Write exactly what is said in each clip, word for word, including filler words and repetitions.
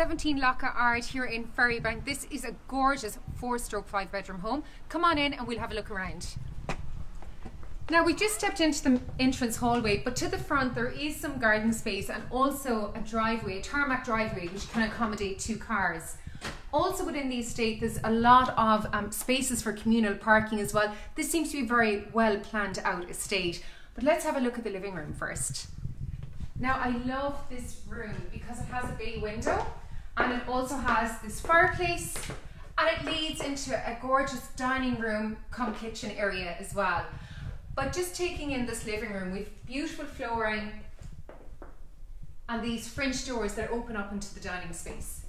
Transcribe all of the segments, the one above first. seventeen Leaca Ard here in Ferrybank. This is a gorgeous four-stroke five-bedroom home. Come on in and we'll have a look around. Now we just stepped into the entrance hallway, but to the front there is some garden space and also a driveway, a tarmac driveway, which can accommodate two cars. Also within the estate there's a lot of um, spaces for communal parking as well. This seems to be a very well planned out estate. But let's have a look at the living room first. Now I love this room because it has a bay window and it also has this fireplace and it leads into a gorgeous dining room cum kitchen area as well. But just taking in this living room, we've beautiful flooring and these French doors that open up into the dining space.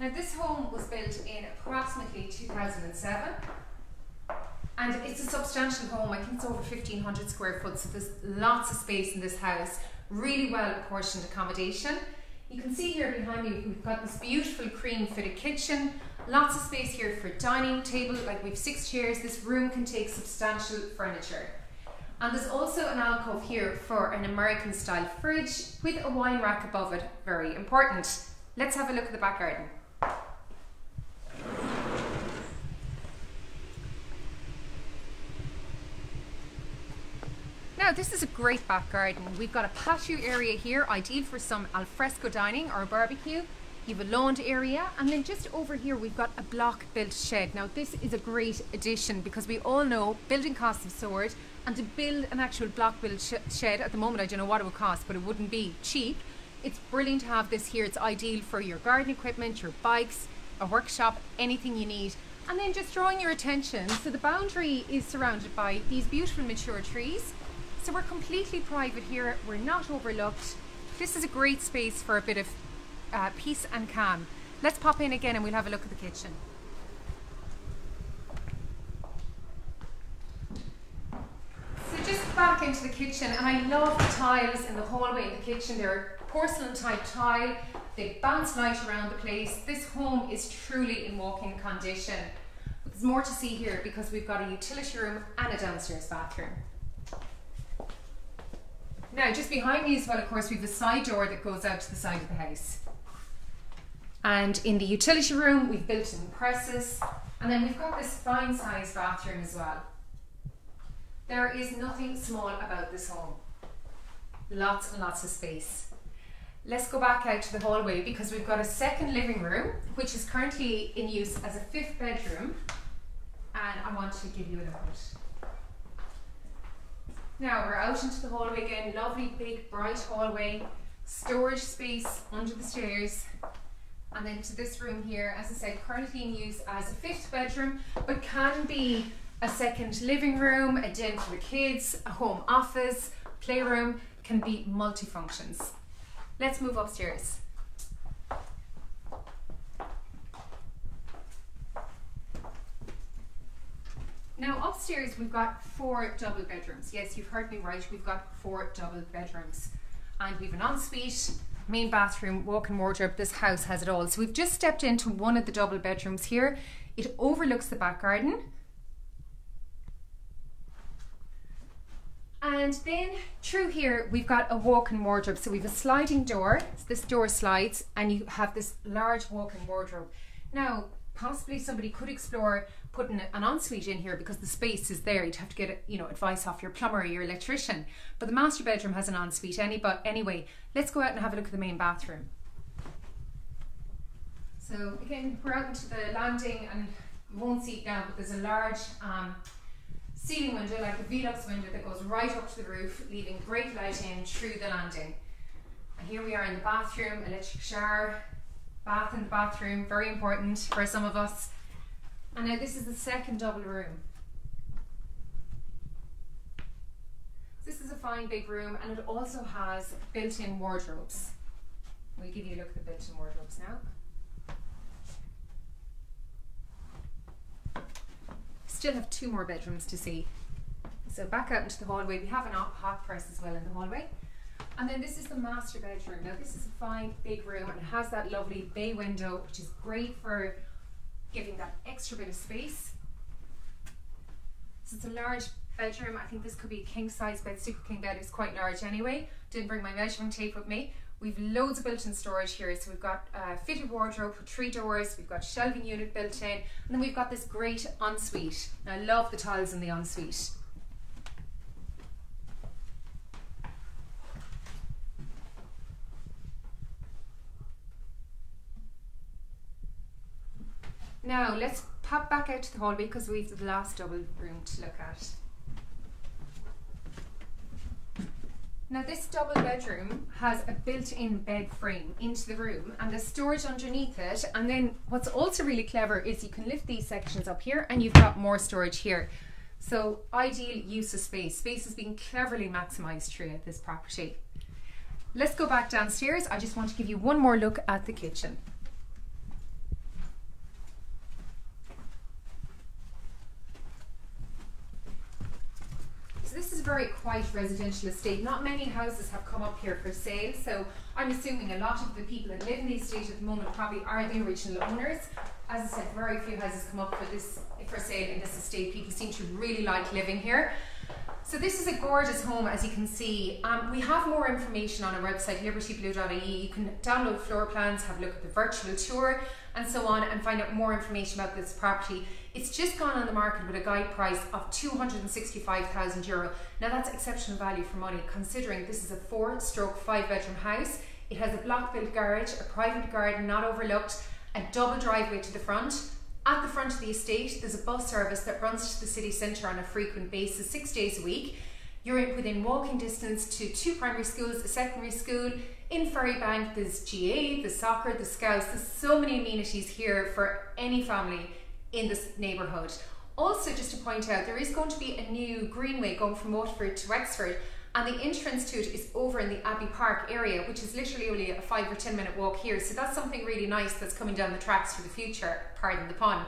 Now this home was built in approximately two thousand seven and it's a substantial home. I think it's over fifteen hundred square foot, so there's lots of space in this house. Really well apportioned accommodation. You can see here behind me we've got this beautiful cream fitted kitchen. Lots of space here for dining table, like we've six chairs. This room can take substantial furniture. And there's also an alcove here for an American style fridge with a wine rack above it, very important. Let's have a look at the back garden. Now this is a great back garden. We've got a patio area here, ideal for some alfresco dining or a barbecue. You've a lawned area, and then just over here we've got a block built shed. Now this is a great addition because we all know building costs have soared, and to build an actual block built sh shed at the moment, I don't know what it would cost, but it wouldn't be cheap. It's brilliant to have this here. It's ideal for your garden equipment, your bikes, a workshop, anything you need. And then just drawing your attention, so the boundary is surrounded by these beautiful mature trees, so we're completely private here, we're not overlooked. This is a great space for a bit of Uh, peace and calm. Let's pop in again and we'll have a look at the kitchen. So just back into the kitchen, and I love the tiles in the hallway and the kitchen. They're porcelain type tile. They bounce light around the place. This home is truly in walk-in condition. But there's more to see here because we've got a utility room and a downstairs bathroom. Now just behind me as well, of course, we have a side door that goes out to the side of the house. And in the utility room, we've built in presses, and then we've got this fine sized bathroom as well. There is nothing small about this home. Lots and lots of space. Let's go back out to the hallway because we've got a second living room, which is currently in use as a fifth bedroom. And I want to give you a look at it. Now we're out into the hallway again. Lovely, big, bright hallway. Storage space under the stairs. And then to this room here, as I said, currently in use as a fifth bedroom, but can be a second living room, a den for the kids, a home office, playroom, can be multifunctions. Let's move upstairs. Now upstairs we've got four double bedrooms. Yes, you've heard me right, we've got four double bedrooms. And we've an ensuite, main bathroom, walk-in wardrobe. This house has it all. So we've just stepped into one of the double bedrooms here. It overlooks the back garden. And then through here we've got a walk-in wardrobe. So we've a sliding door. So this door slides and you have this large walk-in wardrobe. Now possibly somebody could explore putting an ensuite in here because the space is there. You'd have to get, you know, advice off your plumber or your electrician. But the master bedroom has an ensuite any, but anyway, let's go out and have a look at the main bathroom. So again, we're out into the landing, and you won't see it now, but there's a large um, ceiling window, like a Velux window, that goes right up to the roof, leaving great light in through the landing. And here we are in the bathroom, electric shower, bath in the bathroom, very important for some of us. And now this is the second double room. This is a fine big room, and it also has built-in wardrobes. We'll give you a look at the built-in wardrobes now. Still have two more bedrooms to see. So back out into the hallway, we have an hot press as well in the hallway. And then this is the master bedroom. Now this is a fine big room and it has that lovely bay window, which is great for giving that extra bit of space. So it's a large bedroom. I think this could be a king size bed, super king bed. It's quite large anyway. Didn't bring my measuring tape with me, We've loads of built-in storage here. So we've got a fitted wardrobe with three doors, we've got shelving unit built in, and then we've got this great ensuite. And I love the tiles in the ensuite. Now let's pop back out to the hallway because we've the last double room to look at. Now this double bedroom has a built-in bed frame into the room and there's storage underneath it, and then what's also really clever is you can lift these sections up here and you've got more storage here. So ideal use of space. Space is being cleverly maximised throughout this property. Let's go back downstairs. I just want to give you one more look at the kitchen. This is a very quiet residential estate. Not many houses have come up here for sale, so I'm assuming a lot of the people that live in the estate at the moment probably are the original owners. As I said, very few houses come up for this for sale in this estate. People seem to really like living here. So this is a gorgeous home, as you can see. Um, we have more information on our website, liberty blue dot I E. You can download floor plans, have a look at the virtual tour and so on, and find out more information about this property. It's just gone on the market with a guide price of two hundred and sixty-five thousand euro. Now that's exceptional value for money, considering this is a four stroke five bedroom house. It has a block built garage, a private garden not overlooked, a double driveway to the front. At the front of the estate, there's a bus service that runs to the city centre on a frequent basis, six days a week. You're within walking distance to two primary schools, a secondary school. In Ferrybank, there's G A, there's soccer, there's scouts. There's so many amenities here for any family in this neighbourhood. Also, just to point out, there is going to be a new greenway going from Waterford to Wexford, and the entrance to it is over in the Abbey Park area, which is literally only a five or ten minute walk here. So that's something really nice that's coming down the tracks for the future, pardon the pun.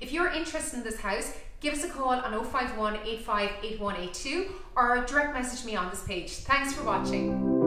If you're interested in this house, give us a call on oh five one, eight five eight, one eight two or direct message me on this page. Thanks for watching.